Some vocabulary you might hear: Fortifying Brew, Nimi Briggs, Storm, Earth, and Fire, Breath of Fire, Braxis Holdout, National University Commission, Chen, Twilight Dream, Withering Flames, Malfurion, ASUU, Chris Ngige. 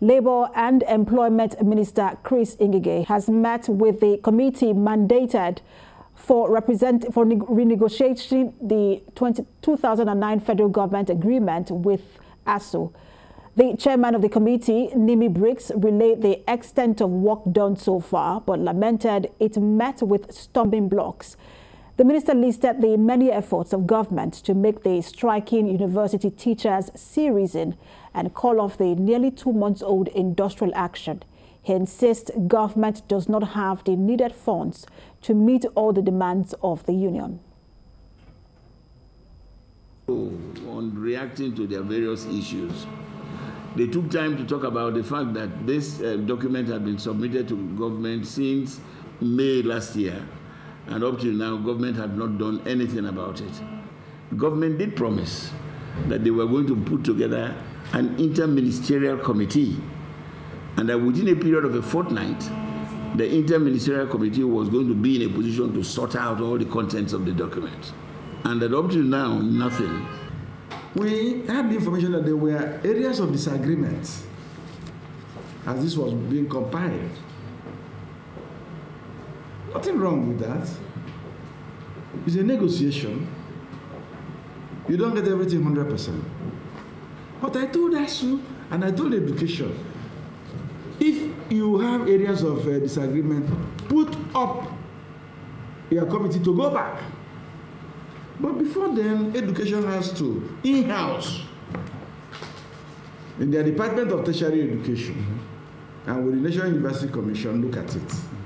Labour and Employment Minister Chris Ngige has met with the committee mandated for renegotiating the 2009 federal government agreement with ASUU. The chairman of the committee, Nimi Briggs, relayed the extent of work done so far, but lamented it met with stumbling blocks. The minister listed the many efforts of government to make the striking university teachers serious and call off the nearly 2 months-old industrial action. He insists government does not have the needed funds to meet all the demands of the union. On reacting to their various issues, they took time to talk about the fact that this document had been submitted to government since May last year. And up till now, government had not done anything about it. Government did promise that they were going to put together an interministerial committee, and that within a period of a fortnight, the interministerial committee was going to be in a position to sort out all the contents of the document. And that up till now, nothing. We had the information that there were areas of disagreement as this was being compiled. Nothing wrong with that. It's a negotiation. You don't get everything 100%. But I told ASUU and I told education, if you have areas of disagreement, put up your committee to go back. But before then, education has to in-house in their Department of Tertiary Education and with the National University Commission look at it.